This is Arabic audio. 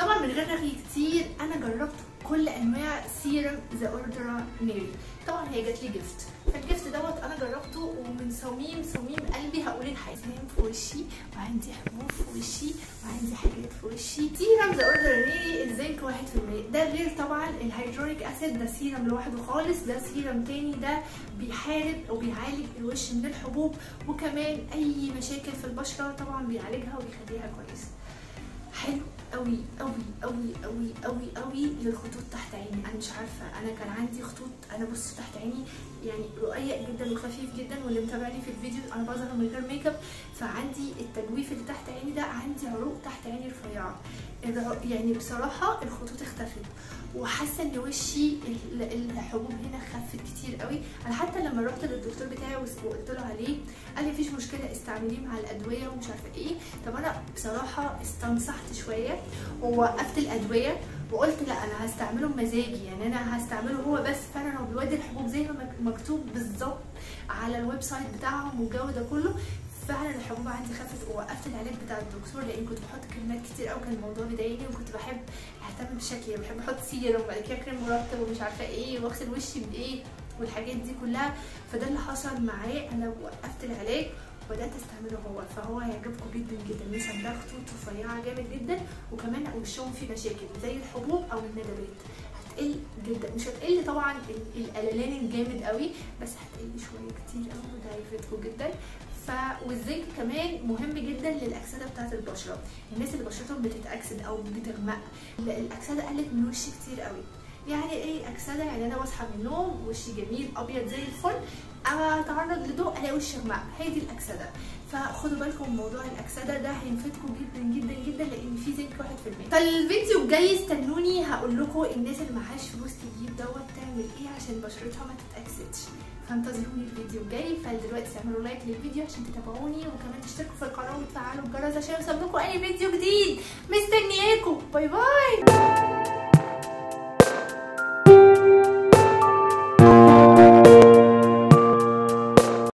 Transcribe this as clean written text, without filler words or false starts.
طبعا من غير رغي كتير انا جربت كل انواع سيرم ذا اورديناري. طبعا هي جات لي جيفت، فالجيفت دوت انا جربته ومن صميم قلبي هقول الحزام في وشي، وعندي حموم في وشي، وعندي حاجات في وشي. سيرم ذا اورديناري الزنك 1%، ده غير طبعا الهيدرونيك اسيد، ده سيرم لوحده خالص، ده سيرم تاني، ده بيحارب وبيعالج الوش من الحبوب وكمان اي مشاكل في البشره طبعا بيعالجها وبيخليها كويسه. حلو قوي قوي قوي قوي قوي قوي للخطوط تحت عيني. انا مش عارفه، انا كان عندي خطوط، انا بص تحت عيني يعني رقيق جدا وخفيف جدا، واللي متابعني في الفيديو انا بظهر من غير ميك اب، فعندي التجويف اللي تحت عيني ده، عندي عروق تحت عيني رفيعه، يعني بصراحه الخطوط اختفت وحاسه ان وشي الحبوب هنا خفت كتير قوي. انا حتى لما رحت للدكتور بتاعي وقلت له عليه قال لي مفيش مشكله استعمليه مع الادويه ومش عارفه ايه. طب انا بصراحه استنصحت شويه ووقفت الادويه وقلت لا انا هستعمله بمزاجي، يعني انا هستعمله هو بس. فانا لو بودي الحبوب زي ما مكتوب بالظبط على الويب سايت بتاعهم والجو ده كله، فعلا الحبوب عندي خفت ووقفت العلاج بتاع الدكتور، لان كنت بحط كريمات كتير قوي كان الموضوع بيضايقني، وكنت بحب اهتم بشكلي، بحب احط سيرم وبعد كده كريم مرطب ومش عارفه ايه واغسل وشي بايه والحاجات دي كلها. فده اللي حصل معايا، انا وقفت العلاج وبدات استعمله هو، فهو هيعجبكم جدا جدا. مثلا ده خطوط رفيعه جامد جدا، وكمان وشهم فيه مشاكل زي الحبوب او الندبات هتقل جدا، مش هتقل طبعا القلالان الجامد قوي بس هتقل شويه كتير قوي، وده هيفيدكم جدا. والزنك كمان مهم جدا للاكسده بتاعت البشره، الناس اللي بشرتهم بتتاكسد او بتغمق، الاكسده قلت من وشي كتير قوي. يعني ايه اكسده؟ يعني انا بصحى من النوم وشي جميل ابيض زي الفل، اتعرض لضوء الاقي وشي غمق، هي دي الاكسده. فخدوا بالكم من موضوع الاكسده ده، هينفدكم جدا جدا جدا لان في زنك 1%. فالفيديو الجاي استنوني هقول لكم الناس اللي معهاش فلوس تجيب دوت تعمل ايه عشان بشرتها ما تتاكسدش، فانتظروني الفيديو الجاي. فدلوقتي اعملوا لايك للفيديو عشان تتابعوني، وكمان تشتركوا في القناه وتفعلوا الجرس عشان يوصلكوا اي فيديو جديد. مستنياكم، باي باي.